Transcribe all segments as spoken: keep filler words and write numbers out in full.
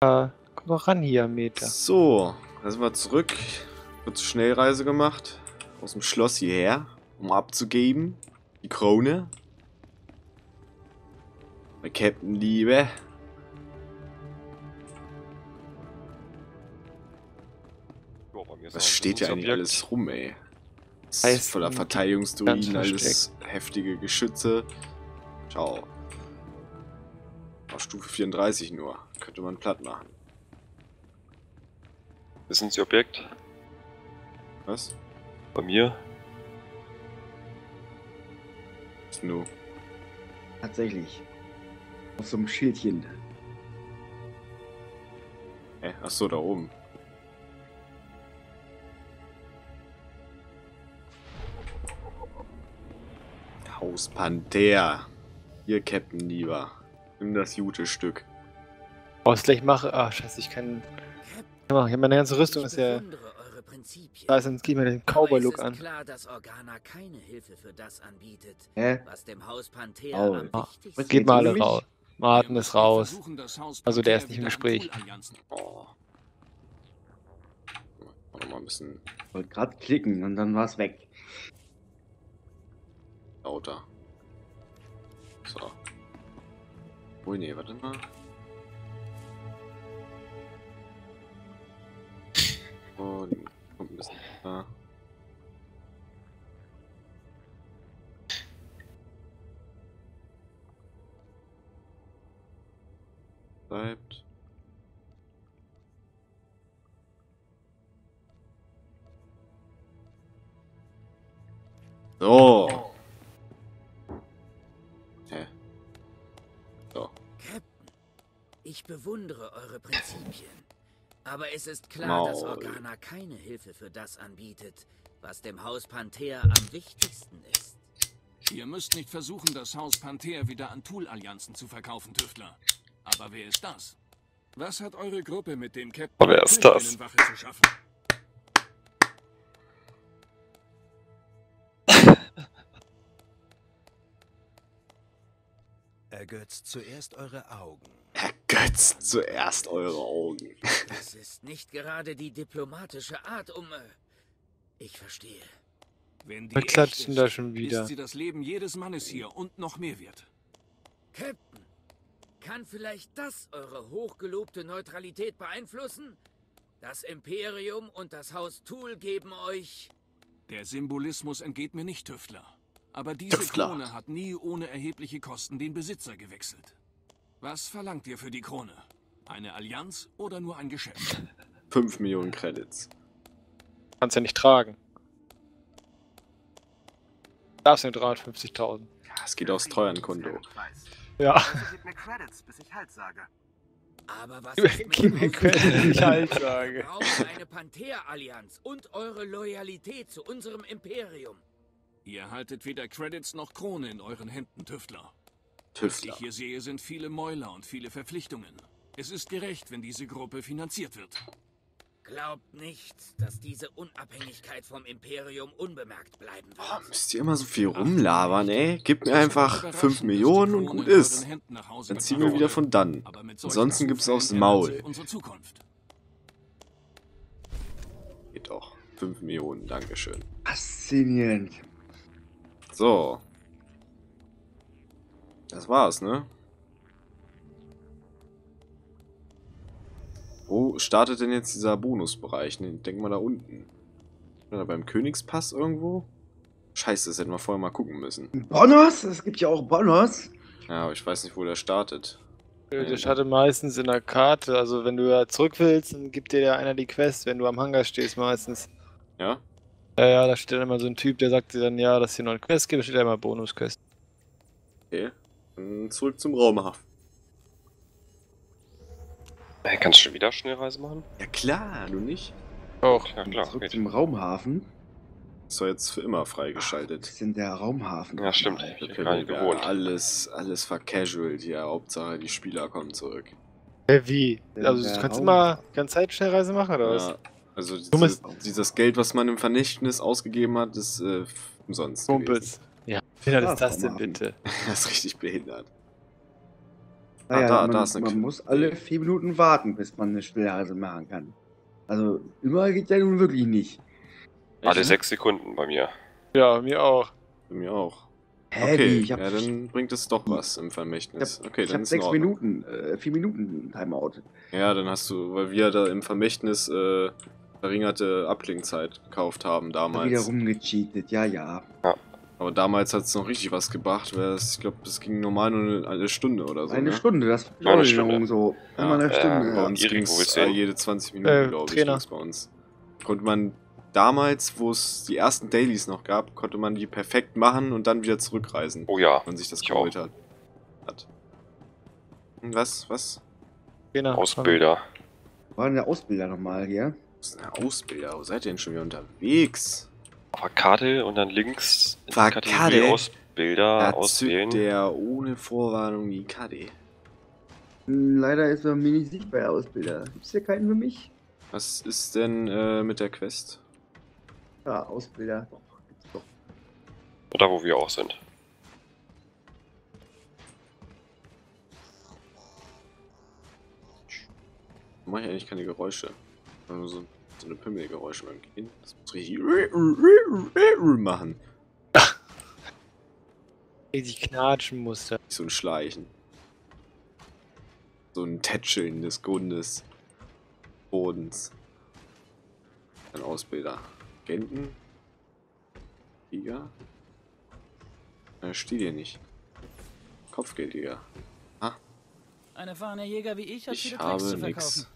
Komm doch ran hier, Meter. So, da sind wir zurück. Kurze Schnellreise gemacht. Aus dem Schloss hierher, um abzugeben. Die Krone. Mein Captain Liebe. Was steht ja eigentlich alles rum, ey? Das ist voller Verteidigungsduinen, alles heftige Geschütze. Ciao. Auf Stufe vierunddreißig nur. Könnte man platt machen. Wissen Sie Objekt? Was? Bei mir? No. Tatsächlich. Auf so einem Schildchen. Hä? Äh, achso, da oben. Haus Panther. Ihr Captain lieber. Nimm das gute Stück. Oh, was ich gleich mache. Ah, scheiße, ich kann. Ich habe meine ganze Rüstung, ist ja. Da ist, jetzt gehen wir den Cowboy-Look an. Klar, dass Organa keine Hilfe für das anbietet, hä? Was dem Haus Panther oh. am oh. Geht, geht mal alle raus. Martin ist raus. Also der ist nicht im Gespräch. Oh. Warte mal ein bisschen. Ich wollte gerade klicken und dann war es weg. Lauter. So. Oh nee, warte mal. Und kommt ein bisschen da. Bleibt. So. Hä? Okay. So. Captain, ich bewundere eure Prinzipien. Aber es ist klar, Maul. dass Organa keine Hilfe für das anbietet, was dem Haus Panther am wichtigsten ist. Ihr müsst nicht versuchen, das Haus Panther wieder an Tool-Allianzen zu verkaufen, Tüftler. Aber wer ist das? Was hat eure Gruppe mit dem Captain wer ist das? Wache zu schaffen? Ergötzt zuerst eure Augen. Ergötzt zuerst eure Augen. Das ist nicht gerade die diplomatische Art, um... Ich verstehe. Wenn die klatschen da schon wieder. Ist sie das Leben jedes Mannes hier und noch mehr wert. Captain, kann vielleicht das eure hochgelobte Neutralität beeinflussen? Das Imperium und das Haus Thul geben euch... Der Symbolismus entgeht mir nicht, Tüftler. Aber diese Tüftler. Krone hat nie ohne erhebliche Kosten den Besitzer gewechselt. Was verlangt ihr für die Krone? Eine Allianz oder nur ein Geschäft? fünf Millionen Credits. Kannst ja nicht tragen. Darfst du dreihundertfünfzigtausend. Ja, es geht aufs Treuhandkonto. Ja. Gib mir Credits, bis ich halt sage. Aber was ist mit mir Credits, bis ich halt sage? Wir brauchen eine Panther-Allianz und eure Loyalität zu unserem Imperium. Ihr haltet weder Credits noch Krone in euren Händen, Tüftler. Tüftler. Was ich hier sehe, sind viele Mäuler und viele Verpflichtungen. Es ist gerecht, wenn diese Gruppe finanziert wird. Glaubt nicht, dass diese Unabhängigkeit vom Imperium unbemerkt bleiben wird. Oh, müsst ihr immer so viel rumlabern, ey? Gib mir einfach fünf Millionen und gut ist. Dann ziehen wir wieder von dann. Ansonsten gibt's aufs Maul. Geht doch. fünf Millionen, dankeschön. Faszinierend. So. Das war's, ne? Wo startet denn jetzt dieser Bonusbereich? Ne, denk mal da unten. Oder beim Königspass irgendwo? Scheiße, das hätten wir vorher mal gucken müssen. Bonus? Es gibt ja auch Bonus. Ja, aber ich weiß nicht, wo der startet. Der startet meistens in der Karte. Also wenn du da zurück willst, dann gibt dir ja einer die Quest, wenn du am Hangar stehst meistens. Ja? Ja, ja, da steht dann immer so ein Typ, der sagt dir dann, ja, dass hier noch eine Quest gibt, da steht da immer Bonus-Quest. Okay, dann zurück zum Raumhafen. Hey, kannst du wieder Schnellreise machen? Ja klar, du nicht? Auch, ja klar. Zurück geht. Zum Raumhafen. Ist doch jetzt für immer freigeschaltet. Ach, das ist in der Raumhafen. Ja stimmt, ich bin gar nicht gewohnt. Alles, alles vercasualt hier, Hauptsache die Spieler kommen zurück. Hä, wie? Also du kannst immer die ganze Zeit Schnellreise machen, oder was? Ja. Also dieses, dieses Geld, was man im Vernichtnis ausgegeben hat, ist äh, umsonst Kumpels. Ja, wie behindert ist das denn bitte? Das ist richtig behindert. Ah, ja, da, man, da ist man muss alle vier Minuten warten, bis man eine Stillhase machen kann. Also, immer geht ja nun wirklich nicht. Alle sechs Sekunden bei mir. Ja, mir auch. Bei mir auch. Hä, okay, ich hab ja, dann bringt es doch was im Vermächtnis. Ich hab, okay, ich dann hab ist sechs Minuten, äh, vier Minuten Timeout. Ja, dann hast du, weil wir da im Vermächtnis äh, verringerte Abklingzeit gekauft haben damals. Wieder rumgecheatet, ja, ja. Ja. Aber damals hat es noch richtig was gebracht, weil das, ich glaube, das ging normal nur eine Stunde oder so. Eine ne? Stunde, das war eine Stunde. So. Ja, eine Stunde. Äh, bei uns ging es äh, jede zwanzig Minuten, äh, glaube ich, ging's bei uns. Konnte man damals, wo es die ersten Dailies noch gab, konnte man die perfekt machen und dann wieder zurückreisen. Oh ja. Wenn sich das geholt hat. hat. Was? Was? Trainer. Ausbilder. Wo war denn der Ausbilder nochmal hier? Was ist denn der Ausbilder? Wo seid ihr denn schon wieder unterwegs? Fakade und dann links in der Kategorie Ausbilder da auswählen. Der ohne Vorwarnung die K D. Leider ist er mir nicht sichtbar, Ausbilder. Gibt's hier keinen für mich? Was ist denn äh, mit der Quest? Ja, Ausbilder. Oh, gibt's doch. Oder wo wir auch sind. Ich mache eigentlich keine Geräusche. Also, so eine Pimmelgeräusche beim Gehen. Das muss richtig machen. Die knatschen musste. So ein Schleichen. So ein Tätscheln des Grundes. Bodens. Ein Ausbilder. Genten. Tiger. Da steht hier nicht. Kopfgeldjäger. Ah. Ein erfahrener Jäger wie ich hat ich viele Tricks zu verkaufen. Nix.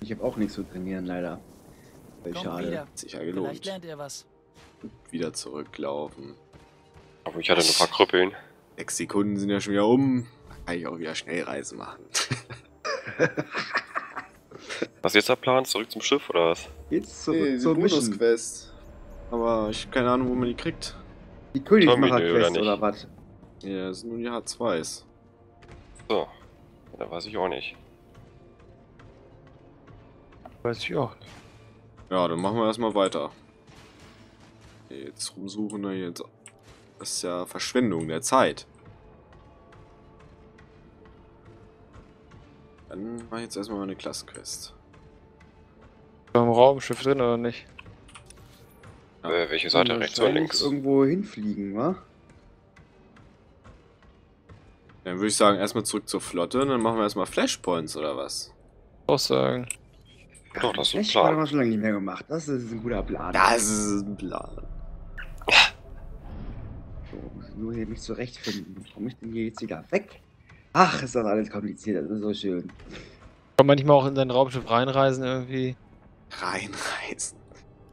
Ich habe auch nichts zu trainieren, leider. Schade. Sicher gelohnt. Vielleicht lernt ihr was. Wieder zurücklaufen. Aber ich hatte nur ein paar Krüppeln. Sechs Sekunden sind ja schon wieder um. Kann ich auch wieder Schnellreisen machen. Was ist jetzt der Plan? Zurück zum Schiff oder was? Jetzt zurück hey, zur Bonusquest. Aber ich habe keine Ahnung, wo man die kriegt. Die Königsmacher-Quest oder, oder was? Ja, das sind nur die H zweis. So. Da weiß ich auch nicht. Weiß ich auch nicht. Ja, dann machen wir erstmal weiter. Jetzt rumsuchen wir jetzt. Das ist ja Verschwendung der Zeit. Dann mache ich jetzt erstmal meine Klassenquest. Im Raumschiff drin oder nicht? Ja. Äh, welche Seite? Rechts oder links? Irgendwo hinfliegen, wa? Dann würde ich sagen, erstmal zurück zur Flotte und dann machen wir erstmal Flashpoints oder was? Auch sagen. Doch, das ist ein Plan. Das haben wir schon lange nicht mehr gemacht. Das ist ein guter Plan. Das ist ein Plan. So, muss ich nur hier mich zurechtfinden. Komme ich denn hier jetzt wieder weg? Ach, ist das alles kompliziert. Das ist so schön. Kann man nicht mal auch in sein Raumschiff reinreisen irgendwie? Reinreisen?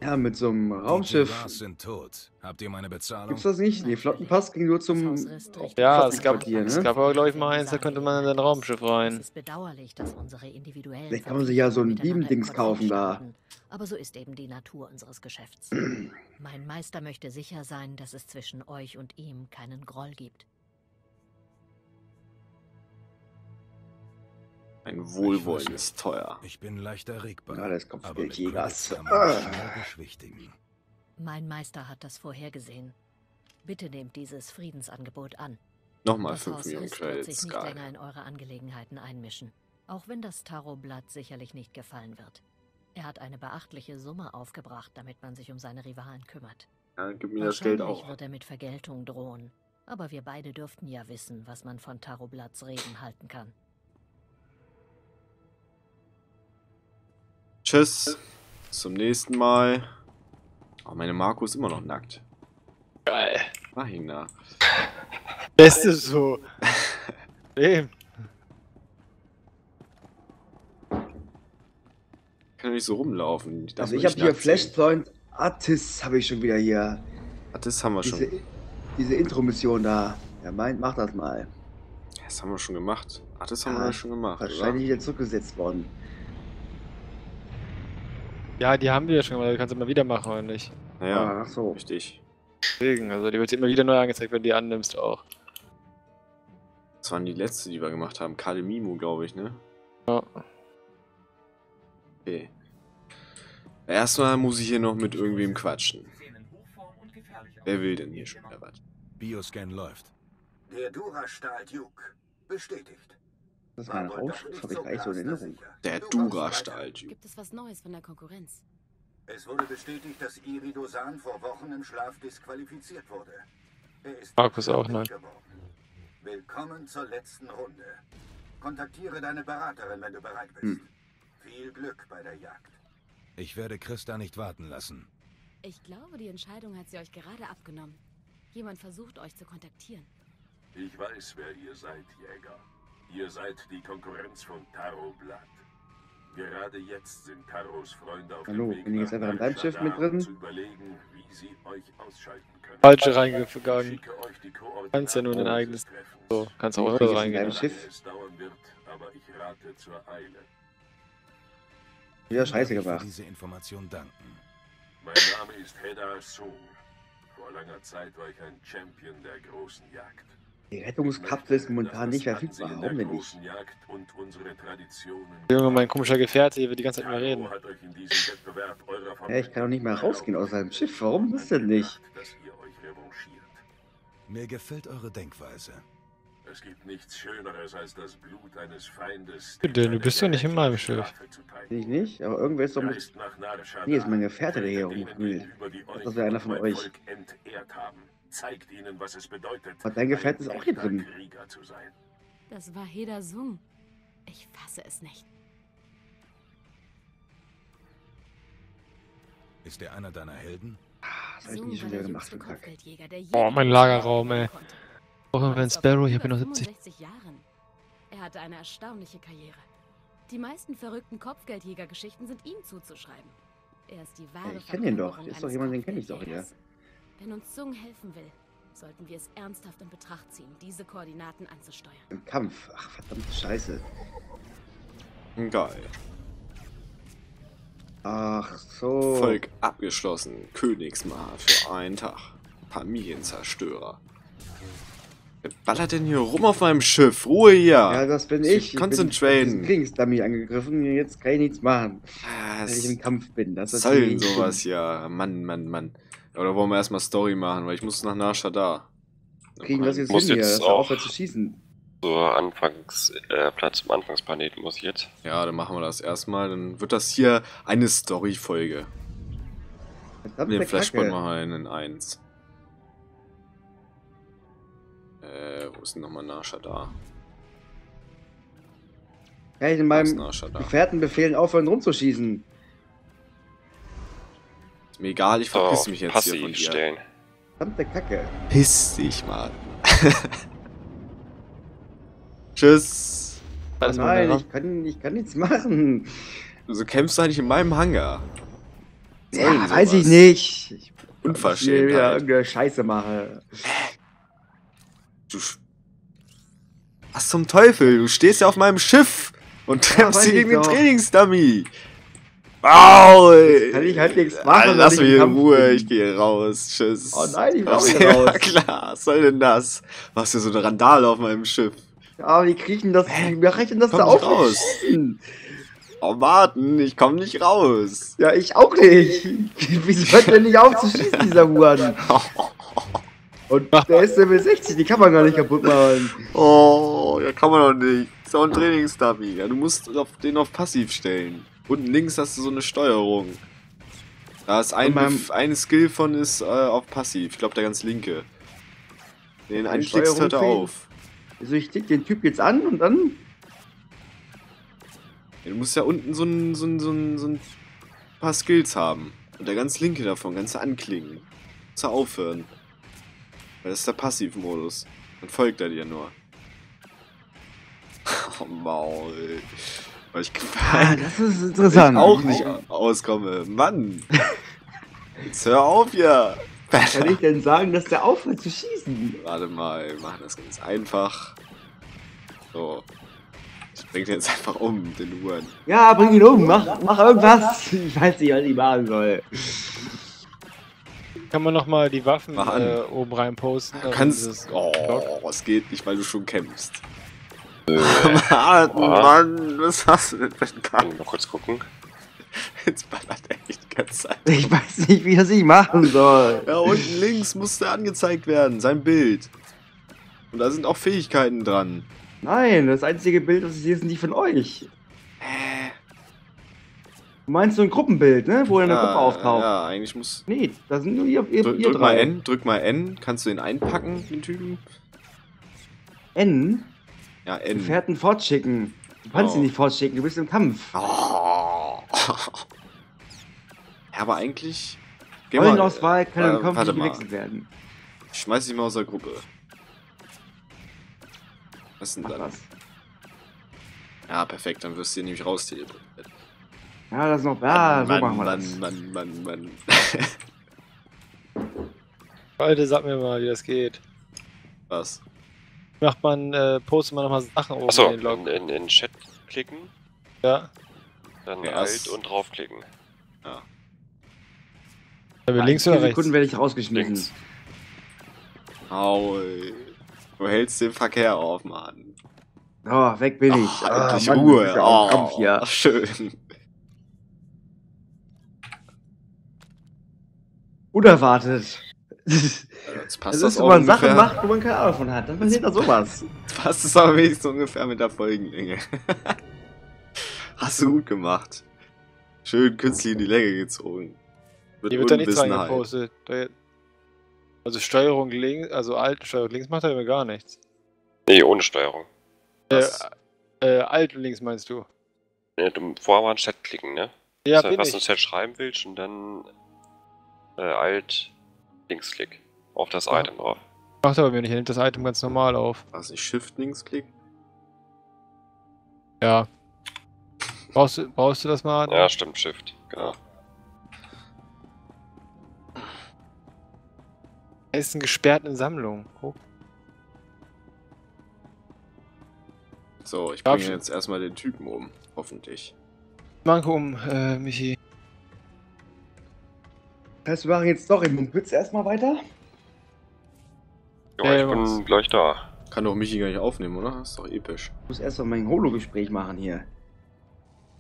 Ja, mit so einem Raumschiff. Sind tot. Habt ihr meine Bezahlung? Gibt's das nicht? Nee, Flottenpass ging nur zum... Ja, es gab, ne? es gab aber, glaube ich, mal eins, da könnte man in sein Raumschiff rein. Es ist bedauerlich, dass unsere individuellen... Vielleicht kann man sich ja so ein Beam-Dings kaufen da. Aber so ist eben die Natur unseres Geschäfts. Mein Meister möchte sicher sein, dass es zwischen euch und ihm keinen Groll gibt. Ein Wohlwollen ist teuer. Ich bin leicht erregbar. Ja, das kommt aber mit Jägers. Ah. Mein Meister hat das vorhergesehen. Bitte nehmt dieses Friedensangebot an. Nochmal fünf Millionen Credits. Das Haus wird sich nicht länger in eure Angelegenheiten einmischen. Auch wenn das Tarotblatt sicherlich nicht gefallen wird. Er hat eine beachtliche Summe aufgebracht, damit man sich um seine Rivalen kümmert. Ja, gib mir das Geld auch. Wahrscheinlich wird er mit Vergeltung drohen. Aber wir beide dürften ja wissen, was man von Tarotblatts Reden halten kann. Tschüss, bis zum nächsten Mal. Oh, meine Marco ist immer noch nackt. Geil. Mach ihn nach. Beste ist so. Eben. Ich kann doch nicht so rumlaufen. Ich also ich habe hier Flashpoint Artis habe ich schon wieder hier. Artis haben wir diese, schon. Diese Intro-Mission da. Er meint, mach das mal. Das haben wir schon gemacht. Artis ja, haben wir ja schon gemacht. Wahrscheinlich wieder zurückgesetzt worden. Ja, die haben wir ja schon gemacht, die kannst du immer wieder machen, oder nicht? Ja, ach so. Richtig. Deswegen, also die wird immer wieder neu angezeigt, wenn du die annimmst auch. Das waren die letzte, die wir gemacht haben. Kademimo, glaube ich, ne? Ja. Okay. Erstmal muss ich hier noch mit irgendwem quatschen. Wer will denn hier schon wieder was? Bioscan läuft. Der Dura-Stahl Duke. Bestätigt. Das war ein Rauschschuss, habe ich gleich so in Erinnerung. Der Dura-Stahl. Gibt es was Neues von der Konkurrenz? Es wurde bestätigt, dass Iridosan vor Wochen im Schlaf disqualifiziert wurde. Er ist Markus auch neu. Willkommen zur letzten Runde. Kontaktiere deine Beraterin, wenn du bereit bist. Hm. Viel Glück bei der Jagd. Ich werde Christa nicht warten lassen. Ich glaube, die Entscheidung hat sie euch gerade abgenommen. Jemand versucht, euch zu kontaktieren. Ich weiß, wer ihr seid, Jäger. Ihr seid die Konkurrenz von Taro Blatt. Gerade jetzt sind Taros Freunde auf Hallo, dem Weg nach Alcadar, mit drin? Zu überlegen, wie sie euch ausschalten können. Falsche reingegangen. Kannst ja nur dein eigenes... So, kannst auch eure reingehen. Ein Schiff. Wird, aber ich rate zur Eile. Wieder Scheiße gemacht. Diese Information danken. Mein Name ist Hedda Soul. Vor langer Zeit war ich ein Champion der großen Jagd. Die Rettungskapsel ist momentan nicht verfügbar. Warum denn nicht? Junge, mein komischer Gefährte, hier wird die ganze Zeit mal reden. Ja, ich kann doch nicht mal rausgehen aus seinem Schiff. Warum ist denn nicht? Mir gefällt eure Denkweise. Es gibt nichts Schöneres als das Blut eines Feindes. Du bist doch nicht in meinem Schiff. Ich nicht, aber irgendwer ist doch mit... Nee, ist mein Gefährte, der hier rumwühlt. Das wäre einer von euch. Zeigt ihnen, was es bedeutet. Aber dein Gefährt ist auch hier drin. Krieger zu sein. Das war Hedda Soul. Ich fasse es nicht. Ist er einer deiner Helden? Ah, das hab ich nicht schon wieder gemacht. Oh, mein Lagerraum, ey. Auch wenn Sparrow, ich habe hier noch siebzig Jahren. Er hatte eine erstaunliche Karriere. Die meisten verrückten Kopfgeldjäger-Geschichten sind ihm zuzuschreiben. Er ist die wahre. Ja, ich kenne ihn doch. Ist doch jemand, den kenne ich doch hier. Wenn uns Zung helfen will, sollten wir es ernsthaft in Betracht ziehen, diese Koordinaten anzusteuern. Im Kampf. Ach, verdammte Scheiße. Geil. Ach so. Volk abgeschlossen. Königsmahl für einen Tag. Familienzerstörer. Wer ballert denn hier rum auf meinem Schiff? Ruhe hier! Ja, das bin ich. Konzentrieren. Ich bin von Dummy angegriffen. Jetzt kann ich nichts machen, ah, wenn ich im Kampf bin. Das ist sollen sowas hier. Mann, Mann, Mann. Oder wollen wir erstmal Story machen? Weil ich muss nach Nashadar. Kriegen das jetzt hin hier? Das auch zu schießen. So, Anfangs, äh, Platz im Anfangsplaneten muss ich jetzt. Ja, dann machen wir das erstmal. Dann wird das hier eine Story-Folge. Den Flashpoint machen wir in eins. Äh, wo ist denn nochmal Nashadar? Kann ich in meinem Gefährtenbefehlen aufhören rumzuschießen? Ist mir egal, ich verpiss mich jetzt hier von dir. Verdammte Kacke. Piss dich, Mann. Tschüss. Oh nein, ich kann, ich kann nichts machen. So kämpfst du eigentlich in meinem Hangar. Nee, ah, weiß ich nicht. Ich Unverschämt. Ich wieder irgendeine Scheiße mache. Du was zum Teufel? Du stehst ja auf meinem Schiff und treffst dich gegen den Trainingsdummy. Wow! Jetzt kann ich halt nichts machen. Alter, lass mich in Ruhe, bin. Ich gehe raus. Tschüss. Oh nein, ich muss hier raus. Klar, was soll denn das? Machst du so eine Randale auf meinem Schiff? Ja, wie kriechen das? Wie mache ich denn das da auch raus? Oh, warten, ich komme nicht raus. Ja, ich auch nicht. Wieso hört denn nicht auf zu schießen, dieser Huan? Und der S M sechzig, die kann man gar nicht kaputt machen. Oh, ja, kann man doch nicht. Ist auch ein Trainingsdummy. Ja, du musst auf den auf passiv stellen. Unten links hast du so eine Steuerung. Da ist ein, eine Skill von ist äh, auf passiv. Ich glaube, der ganz linke. Den einen klickst hört er auf. Also ich klick den Typ jetzt an und dann... Ja, du musst ja unten so ein, so ein, so ein, so ein paar Skills haben. Und der ganz linke davon, ganz anklingen. Muss er aufhören. Weil das ist der Passivmodus. Dann folgt er dir nur. Oh, Maul. Weil ich, ah, das ist interessant. Ich auch nicht auskomme. Mann. Jetzt hör auf hier. Was kann ich denn sagen, dass der aufhört zu schießen? Warte mal, wir machen das ganz einfach. So. Ich bring den jetzt einfach um, den Huan. Ja, bring ihn um. Mach, mach irgendwas. Ich weiß nicht, was ich machen soll. Kann man nochmal die Waffen äh, oben rein posten? Du kannst. Oh, es geht nicht, weil du schon kämpfst. Äh, Mann, oh. Mann, was hast du denn für einen Kampf? Mal kurz gucken. Jetzt ballert er echt die ganze Zeit. Ich weiß nicht, wie er sich machen soll. Ja, unten links musste angezeigt werden, sein Bild. Und da sind auch Fähigkeiten dran. Nein, das einzige Bild, das ich sehe, sind die von euch. Du meinst so ein Gruppenbild, ne? Wo er in der ja, Gruppe auftaucht. Ja, eigentlich muss... Nee, da sind nur ihr, ihr, drück, ihr drück drei. Drück mal N, drück mal N. Kannst du ihn einpacken, den Typen? N? Ja, N. Gefährten fortschicken. Du kannst oh. ihn nicht fortschicken, du bist im Kampf. Oh. Ja, aber eigentlich... Rollenauswahl kann äh, im Kampf nicht gewechselt werden. Ich schmeiß dich mal aus der Gruppe. Was ist denn Ach, dann? Was? Ja, perfekt, dann wirst du hier nämlich rausteleportiert. Ja, das ist noch... Ja, Mann, so machen wir Mann, das. Mann, Mann, Mann, Mann. Leute, sag mir mal, wie das geht. Was? Macht man, äh, postet man nochmal Sachen oben Achso, in den Log. In den Chat klicken. Ja. Dann ja, Alt und draufklicken. Ja. Links oder rechts? Sekunden werde ich rausgeschnitten. Au, du hältst den Verkehr auf, Mann. Oh, weg bin ich. Oh, ah, endlich Mann, Ruhe. Oh, komm hier. Schön. Unerwartet. Jetzt passt das ist, das wenn man ungefähr. Sachen macht, wo man keine Ahnung davon hat. Dann passiert da sowas. Passt es aber wenigstens ungefähr mit der Folgenlänge. Hast du gut gemacht. Schön künstlich in die Länge gezogen. Hier wird da nichts reingepostet. Also Steuerung links, also Alt und Steuerung links macht er immer gar nichts. Nee, ohne Steuerung. Äh, äh, Alt und links meinst du? Ja, du vorher mal einen Chat klicken, ne? Ja, also, bin was ich. Du im Chat schreiben willst und dann äh, Alt Linksklick auf das ja. Item drauf. Macht aber mir nicht, er nimmt das Item ganz normal auf. Was also, ich Shift Linksklick? Ja. Brauchst du, brauchst du das mal? Ja, stimmt, Shift, genau. Er ist eine gesperrte Sammlung. Oh. So, ich bringe jetzt erstmal den Typen um, hoffentlich. Manko um, äh, Michi. Das heißt, wir machen jetzt doch im Blitz erstmal weiter? Ja, ich äh, bin was? gleich da. Kann doch Michi gar nicht aufnehmen, oder? Das ist doch episch. Ich muss erstmal mein Holo-Gespräch machen hier.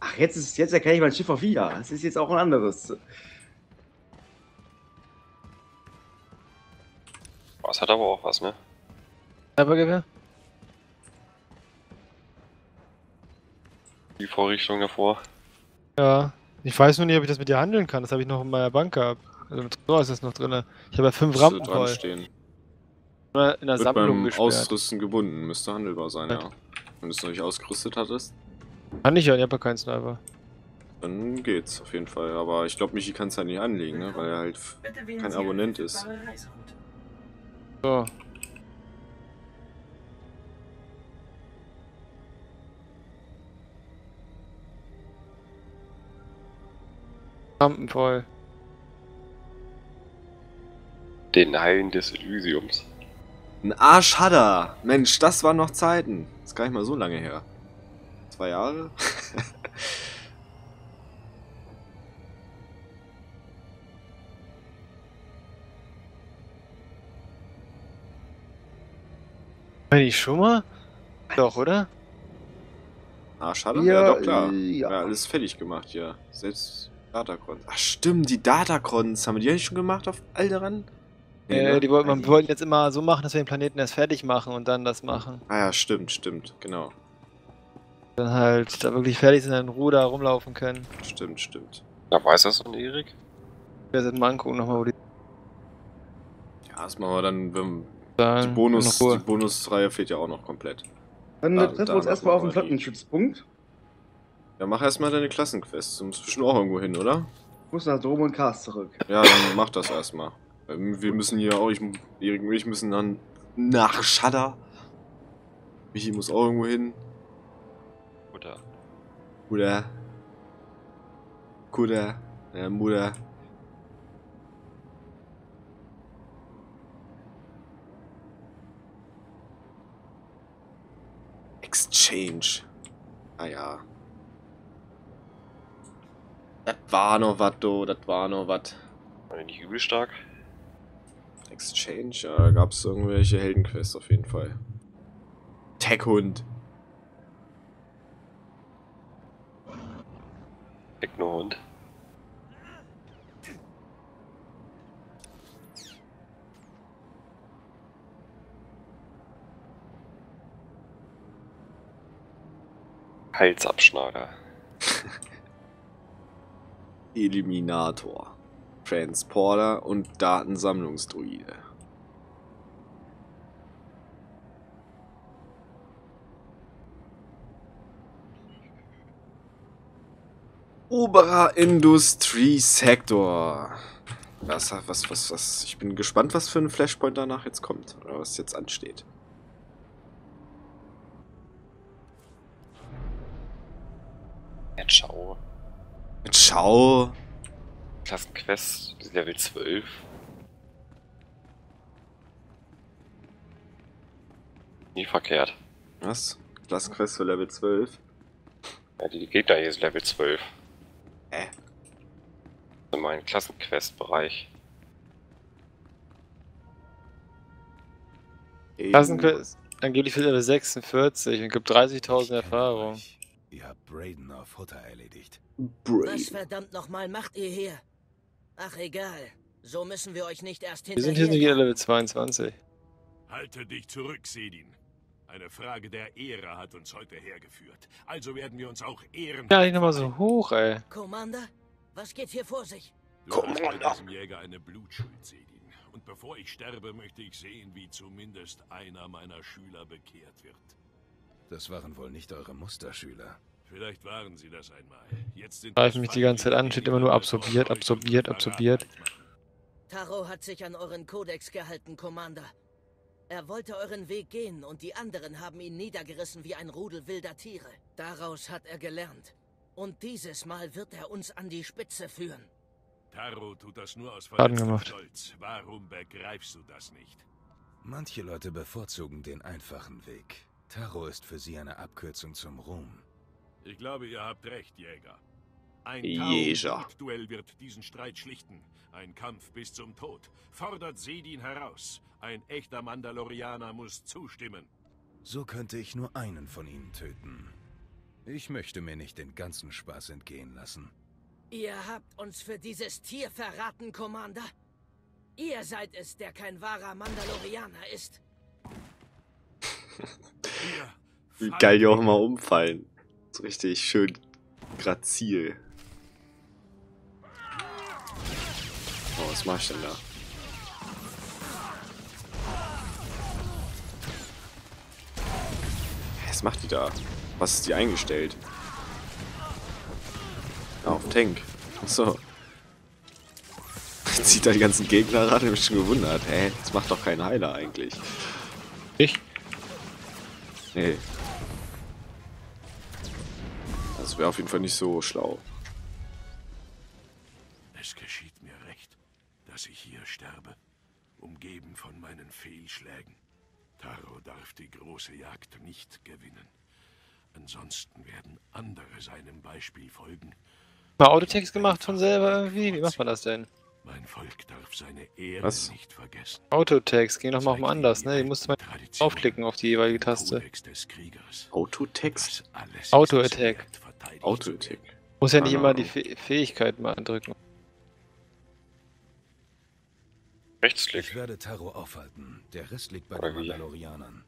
Ach, jetzt, ist, jetzt erkenne ich mein Schiff auf wieder. Das ist jetzt auch ein anderes. Das hat aber auch was, ne? Snipergewehr? Die Vorrichtung davor. Ja, ich weiß nur nicht, ob ich das mit dir handeln kann. Das habe ich noch in meiner Bank gehabt. Also im Tresor ist das noch drin. Ich habe ja fünf das Rampen voll. Stehen. In der Sammlung gesperrt. Ausrüsten gebunden. Müsste handelbar sein, ja. ja. Wenn du es noch nicht ausgerüstet hattest. Kann ich ja, ich habe ja keinen Sniper. Dann geht's auf jeden Fall. Aber ich glaube, Michi kann es halt nicht anlegen, ne? Weil er halt kein Abonnent ist. So. Rampen voll. Den Hain des Elysiums. Ein Arsch hat er! Mensch, das waren noch Zeiten. Das ist gar nicht mal so lange her. Zwei Jahre? Bin ich schon mal? Doch, oder? Ah, schade. Ja, ja doch, klar. Ja. Ja, alles fertig gemacht, ja. Selbst Datacrons. Ach, stimmt, die Datacrons. Haben wir die ja nicht schon gemacht auf Alderaan? Nee, äh, ne? die wollten, man, wir wollten jetzt immer so machen, dass wir den Planeten erst fertig machen und dann das machen. Ah ja, stimmt, stimmt, genau. Dann halt da wirklich fertig sind, dann in Ruhe da rumlaufen können. Stimmt, stimmt. Da weiß das und Erik? Wir sind mal angucken nochmal, wo die... Ja, das machen wir dann... Wenn Die, Bonus, die Bonusreihe fehlt ja auch noch komplett. Dann da, treffen wir uns erstmal auf den Flottenstützpunkt. Ja, mach erstmal deine Klassenquest. Du musst bestimmt auch irgendwo hin, oder? Ich muss nach Dom und Kars zurück. Ja, dann mach das erstmal. Wir müssen hier auch, ich, Erik und ich müssen dann nach Shadda. Michi muss auch irgendwo hin. Mutter. Mutter. Mutter. Ja, Mutter. Exchange. Ah ja. Das war noch was, do, das war noch was. War der nicht übel stark? Exchange, ja, da gab es irgendwelche Heldenquests auf jeden Fall. Tech-Hund. Techno-Hund. Halsabschneider. Eliminator, Transporter und Datensammlungsdruide. Oberer Industriesektor. Was, was, was, was? Ich bin gespannt, was für ein Flashpoint danach jetzt kommt. Oder was jetzt ansteht. Ja, ciao. Ciao. Klassenquest, Level zwölf. Nie verkehrt. Was? Klassenquest für Level zwölf? Ja, die Gegner hier ist Level zwölf. Hä? Äh. In meinem Klassenquest-Bereich. Klassenquest angeblich für Level sechsundvierzig und gibt dreißigtausend Erfahrung. Euch. Ihr habt Braden auf Futter erledigt. Braden. Was verdammt nochmal macht ihr hier? Ach egal, so müssen wir euch nicht erst hinterher. Wir sind hier nicht wieder Level zweiundzwanzig. Halte dich zurück, Sedin. Eine Frage der Ehre hat uns heute hergeführt. Also werden wir uns auch ehren. Ja, nicht nochmal so hoch, ey. Commander? Was geht hier vor sich? Du hast bei diesem Jäger eine Blutschuld, Sedin. Und bevor ich sterbe, möchte ich sehen, wie zumindest einer meiner Schüler bekehrt wird. Das waren wohl nicht eure Musterschüler. Vielleicht waren sie das einmal. Jetzt sind greifen mich die ganze Zeit an, steht immer nur absorbiert, absorbiert, absorbiert. Taro hat sich an euren Kodex gehalten, Commander. Er wollte euren Weg gehen und die anderen haben ihn niedergerissen wie ein Rudel wilder Tiere. Daraus hat er gelernt. Und dieses Mal wird er uns an die Spitze führen. Taro tut das nur aus verletztem Stolz. Warum begreifst du das nicht? Manche Leute bevorzugen den einfachen Weg. Taro ist für sie eine Abkürzung zum Ruhm. Ich glaube, ihr habt recht, Jäger. Ein Tau-Duell wird diesen Streit schlichten. Ein Kampf bis zum Tod. Fordert Sedin heraus. Ein echter Mandalorianer muss zustimmen. So könnte ich nur einen von ihnen töten. Ich möchte mir nicht den ganzen Spaß entgehen lassen. Ihr habt uns für dieses Tier verraten, Commander. Ihr seid es, der kein wahrer Mandalorianer ist. Wie geil die auch mal umfallen. So richtig schön grazil. Oh, was mach ich denn da? Was macht die da? Was ist die eingestellt? Ah, auf Tank. Achso. Zieht da die ganzen Gegner ran, hab ich mich schon gewundert. Hä, hey, das macht doch keinen Heiler eigentlich. Ich? Nee. Das wäre auf jeden Fall nicht so schlau. Es geschieht mir recht, dass ich hier sterbe, umgeben von meinen Fehlschlägen. Taro darf die große Jagd nicht gewinnen. Ansonsten werden andere seinem Beispiel folgen. Mal Autotext gemacht von selber irgendwie? Wie macht man das denn? Mein Volk darf seine Ehre Was? Nicht vergessen. Autotext, geh nochmal auf mal anders, ne? Die musst du mal aufklicken auf die jeweilige Taste. Autotext? Auto-Attack. Auto-Attack. Muss ja nicht ah, immer die Fäh Fähigkeit mal drücken. Rechtsklick. Ich werde Taro aufhalten. Der Rest liegt bei den Mandalorianern.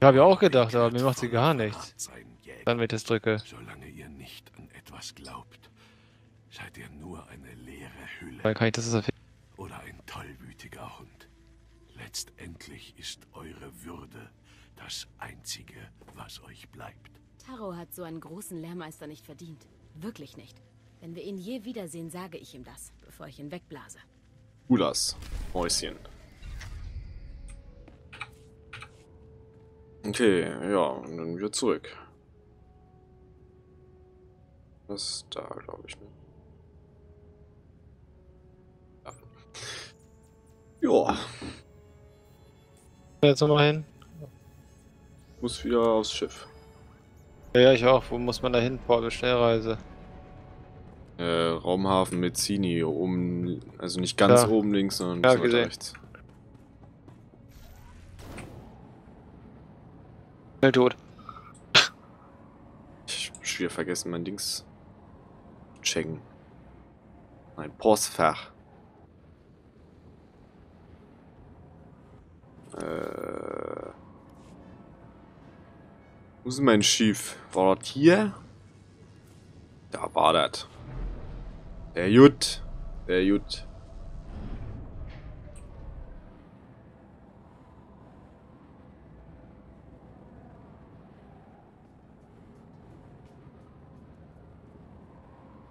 Ich habe ja auch gedacht, aber mir macht sie gar nichts. Dann, wenn ich das drücke. Solange ihr nicht an etwas glaubt, seid ihr nur eine leere Hülle. Weil kann ich das erfinden? Oder ein tollwütiger Hund. Letztendlich ist eure Würde das Einzige, was euch bleibt. Taro hat so einen großen Lehrmeister nicht verdient. Wirklich nicht. Wenn wir ihn je wiedersehen, sage ich ihm das, bevor ich ihn wegblase. Ulas, Mäuschen. Okay, ja, und dann wieder zurück. Das ist da, glaube ich, ne? Ja. Joa. Jetzt nochmal hin. Muss wieder aufs Schiff. Ja, ja, ich auch. Wo muss man da hin? Portal Schnellreise. Äh, Raumhafen Mezzini. Oben, also nicht ganz da. Oben links, sondern ja, bis rechts. Schnell tot. Ich hab schon wieder vergessen, mein Dings checken. Mein Postfach. Äh. Wo ist mein Schiff? War das hier? war das? Sehr gut. Sehr gut.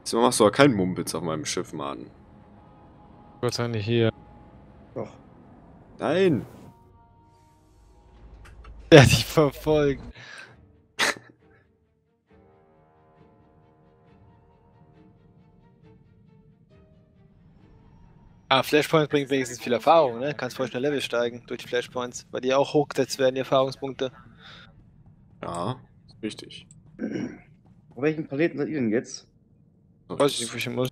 Diesmal machst du aber keinen Mumpitz auf meinem Schiff, Mann. Gott sei Dank nicht hier. Doch. Nein! Der hat dich verfolgt. Ah, Flashpoints bringt wenigstens viel Erfahrung, ne? Kannst voll schnell Level steigen durch die Flashpoints, weil die auch hochgesetzt werden, die Erfahrungspunkte. Ja, ist richtig. Auf welchen Planeten seid ihr denn jetzt? Ich weiß nicht, wo ich hin muss.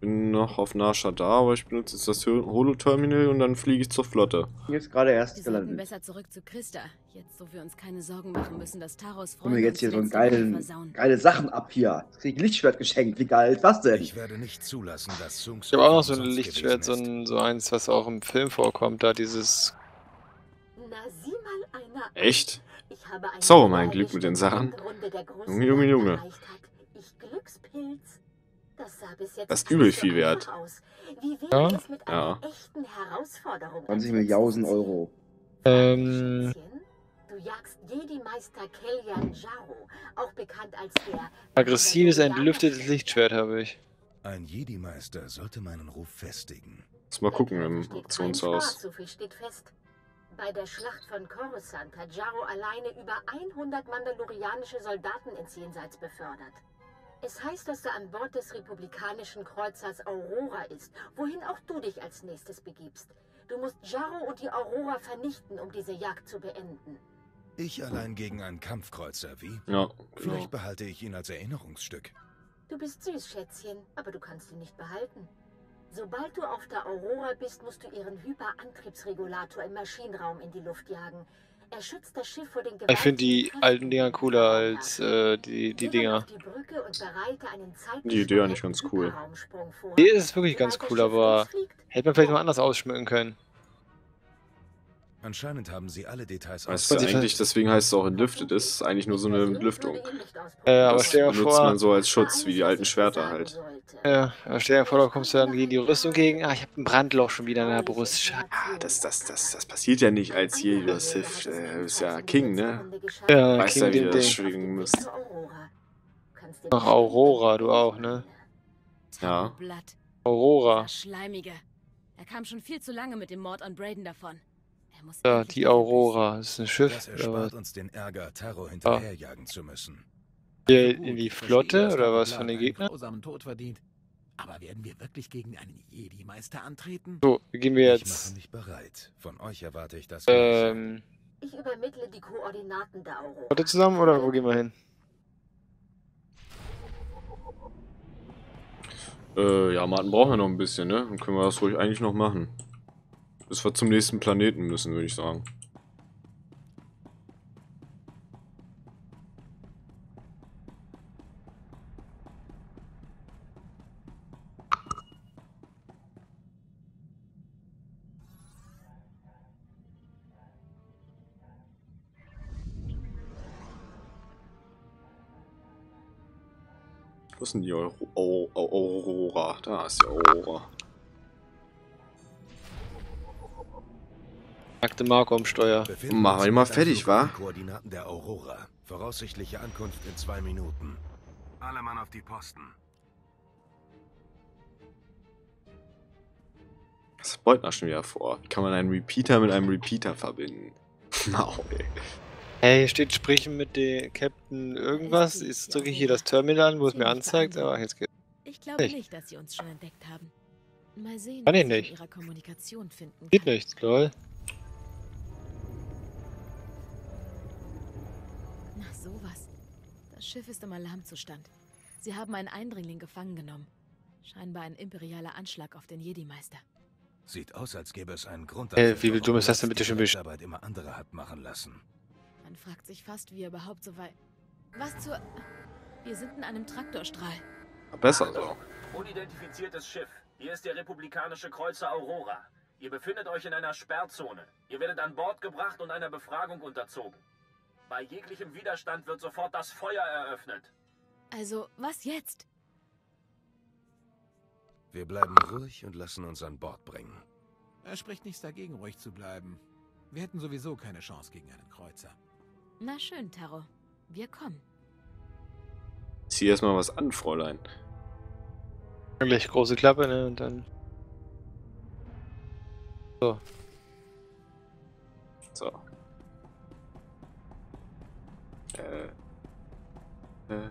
Ich bin noch auf Nasha da, aber ich benutze jetzt das Holo-Terminal und dann fliege ich zur Flotte. Jetzt gerade erst gelandet. Wir sollten besser zurück zu Christa. Jetzt, wo wir uns keine Sorgen machen müssen, dass Taros Freunde uns jetzt hier so geilen, geile Sachen ab hier. Ich krieg ein Lichtschwert geschenkt. Wie geil ist das denn? Ich werde nicht zulassen, dass Zung ich habe auch noch so ein Lichtschwert, so, ein, so eins, was auch im Film vorkommt. Da dieses... Na, sieh mal einer. Echt? Ich habe so, mein Glück mit den Sachen. Junge, Junge, Junge. Ich Glückspilz. Das sah bis jetzt das ist übel viel wert. Aus. Wie ja. Es mit einer ja. Echten Herausforderung zwanzig Milliarden Euro. Ähm. Du jagst Jedi-Meister Kelyan Jaro, auch bekannt als der aggressives, entlüftetes Lichtschwert habe ich. Ein Jedi-Meister sollte meinen Ruf festigen. Lass mal gucken im Auktionshaus. So viel steht fest. Bei der Schlacht von Coruscant hat Jaro alleine über hundert mandalorianische Soldaten ins Jenseits befördert. Es heißt, dass er an Bord des republikanischen Kreuzers Aurora ist, wohin auch du dich als nächstes begibst. Du musst Jaro und die Aurora vernichten, um diese Jagd zu beenden. Ich allein gegen einen Kampfkreuzer, wie? Ja. Vielleicht ja. Behalte ich ihn als Erinnerungsstück. Du bist süß, Schätzchen, aber du kannst ihn nicht behalten. Sobald du auf der Aurora bist, musst du ihren Hyperantriebsregulator im Maschinenraum in die Luft jagen. Er schützt das Schiff vor den Gewalten. Ich finde die alten Dinger cooler als äh, die, die Dinger. Die Idee war nicht ganz cool. Die ist wirklich ganz cool, aber hätte man vielleicht mal anders ausschmücken können. Anscheinend haben sie alle Details. Weißt du eigentlich, deswegen heißt es auch entlüftet, ist eigentlich nur so eine Lüftung. Äh, aber das benutzt vor, man so als Schutz, wie die alten Schwerter halt. Ja, aber stell dir vor, da kommst du dann gegen die Rüstung gegen. Ah, ich hab ein Brandloch schon wieder in der Brust. Ah, das, das, das, das passiert ja nicht als Jedi Sith. Äh, ist ja King, ne? Ja, weißt King ja, wie du das schwingen musst. Ach, Aurora, du auch, ne? Ja. Aurora. Er kam schon viel zu lange mit dem Mord an Brayden davon. Ja, die Aurora. Das ist ein Schiff. Das erspart uns den Ärger, Taro hinterherjagen zu müssen. Hier in die Flotte oder was von den Gegnern? Aber werden wir wirklich gegen einen Jedi-Meister antreten? So, gehen wir jetzt. Ich mache mich bereit. Von euch erwarte ich das. Ähm. Ich übermittle die Koordinaten der Aurora. Flotte zusammen oder wo gehen wir hin? Äh, ja, Martin brauchen wir noch ein bisschen, ne? Dann können wir das ruhig eigentlich noch machen. Bis wir zum nächsten Planeten müssen, würde ich sagen. Wo ist denn die Aurora? Oh, oh, Aurora. Da ist die Aurora. Akte Marco am Steuer. Mach ich mal fertig, wa? Koordinaten der Aurora. Voraussichtliche Ankunft in zwei Minuten. Alle Mann auf die Posten. Das beut man schon wieder vor. Wie kann man einen Repeater mit einem Repeater verbinden? Genau, ey. Hey, steht sprechen mit dem Captain irgendwas. Jetzt drücke ich hier das Terminal an, wo es mir anzeigt, aber jetzt geht's. Ich glaube nicht, dass sie uns schon entdeckt haben. Mal sehen, was sie in ihrer Kommunikation finden. Geht nichts, lol. Na sowas. Das Schiff ist im Alarmzustand. Sie haben einen Eindringling gefangen genommen. Scheinbar ein imperialer Anschlag auf den Jedi-Meister. Sieht aus, als gäbe es einen Grund. Hey, wie viel dumm ist das denn bitte schon wieder? Arbeit immer andere hat machen lassen. Man fragt sich fast, wie er überhaupt so weit. Was zur? Wir sind in einem Traktorstrahl. Besser so. Unidentifiziertes Schiff. Hier ist der republikanische Kreuzer Aurora. Ihr befindet euch in einer Sperrzone. Ihr werdet an Bord gebracht und einer Befragung unterzogen. Bei jeglichem Widerstand wird sofort das Feuer eröffnet. Also, was jetzt? Wir bleiben ruhig und lassen uns an Bord bringen. Er spricht nichts dagegen, ruhig zu bleiben. Wir hätten sowieso keine Chance gegen einen Kreuzer. Na schön, Taro. Wir kommen. Zieh erstmal was an, Fräulein. Gleich große Klappe, ne? Und dann... So. So. Äh. Äh.